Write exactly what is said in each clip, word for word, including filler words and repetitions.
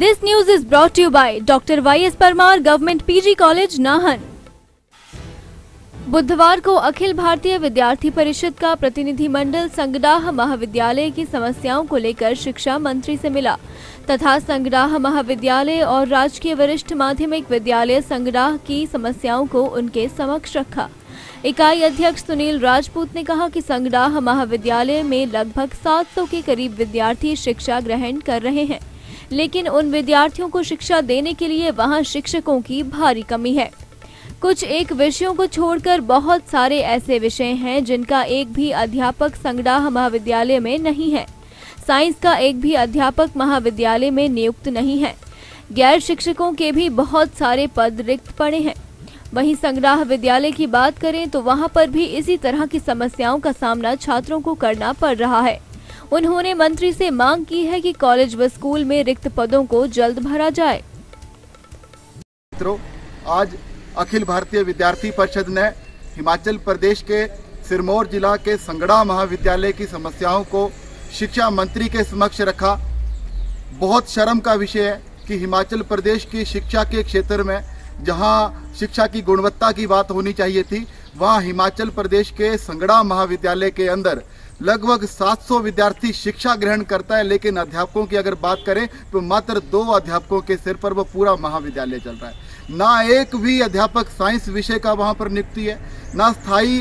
This news is brought to you by Doctor Y S Parmar Government P G College Nahan। बुधवार को अखिल भारतीय विद्यार्थी परिषद का प्रतिनिधिमंडल संगडाह महाविद्यालय की समस्याओं को लेकर शिक्षा मंत्री से मिला तथा संगडाह महाविद्यालय और राजकीय वरिष्ठ माध्यमिक विद्यालय संगडाह की समस्याओं को उनके समक्ष रखा। इकाई अध्यक्ष सुनील राजपूत ने कहा कि संगडाह महाविद्यालय में लगभग सात सौ के करीब विद्यार्थी शिक्षा ग्रहण कर रहे हैं, लेकिन उन विद्यार्थियों को शिक्षा देने के लिए वहां शिक्षकों की भारी कमी है। कुछ एक विषयों को छोड़कर बहुत सारे ऐसे विषय हैं जिनका एक भी अध्यापक संगडाह महाविद्यालय में नहीं है। साइंस का एक भी अध्यापक महाविद्यालय में नियुक्त नहीं है। गैर शिक्षकों के भी बहुत सारे पद रिक्त पड़े हैं। वहीं संगडाह विद्यालय की बात करें तो वहां पर भी इसी तरह की समस्याओं का सामना छात्रों को करना पड़ रहा है। उन्होंने मंत्री से मांग की है कि कॉलेज व स्कूल में रिक्त पदों को जल्द भरा जाए। आज अखिल भारतीय विद्यार्थी परिषद ने हिमाचल प्रदेश के सिरमौर जिला के संगडाह महाविद्यालय की समस्याओं को शिक्षा मंत्री के समक्ष रखा। बहुत शर्म का विषय है कि हिमाचल प्रदेश की शिक्षा के क्षेत्र में जहां शिक्षा की गुणवत्ता की बात होनी चाहिए थी, वहां हिमाचल प्रदेश के संगडाह महाविद्यालय के अंदर लगभग सात सौ विद्यार्थी शिक्षा ग्रहण करता है, लेकिन अध्यापकों की अगर बात करें तो मात्र दो अध्यापकों के सिर पर वो पूरा महाविद्यालय चल रहा है। ना एक भी अध्यापक साइंस विषय का वहाँ पर नियुक्ति है, ना स्थायी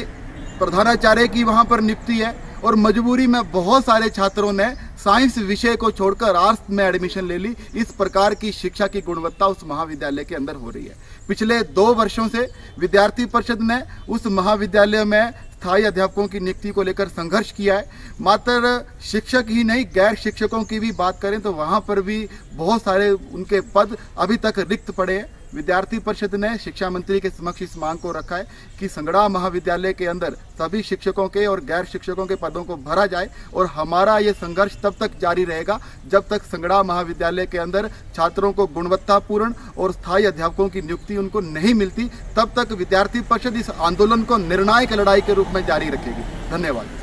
प्रधानाचार्य की वहाँ पर नियुक्ति है और मजबूरी में बहुत सारे छात्रों ने साइंस विषय को छोड़कर आर्ट्स में एडमिशन ले ली। इस प्रकार की शिक्षा की गुणवत्ता उस महाविद्यालय के अंदर हो रही है। पिछले दो वर्षों से विद्यार्थी परिषद ने उस महाविद्यालय में स्थायी अध्यापकों की नियुक्ति को लेकर संघर्ष किया है। मात्र शिक्षक ही नहीं, गैर शिक्षकों की भी बात करें तो वहाँ पर भी बहुत सारे उनके पद अभी तक रिक्त पड़े हैं। विद्यार्थी परिषद ने शिक्षा मंत्री के समक्ष इस मांग को रखा है कि संगडाह महाविद्यालय के अंदर सभी शिक्षकों के और गैर शिक्षकों के पदों को भरा जाए और हमारा ये संघर्ष तब तक जारी रहेगा जब तक संगडाह महाविद्यालय के अंदर छात्रों को गुणवत्तापूर्ण और स्थायी अध्यापकों की नियुक्ति उनको नहीं मिलती। तब तक विद्यार्थी परिषद इस आंदोलन को निर्णायक लड़ाई के रूप में जारी रखेगी। धन्यवाद।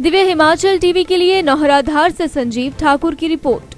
दिव्य हिमाचल टीवी के लिए नौहराधार से संजीव ठाकुर की रिपोर्ट।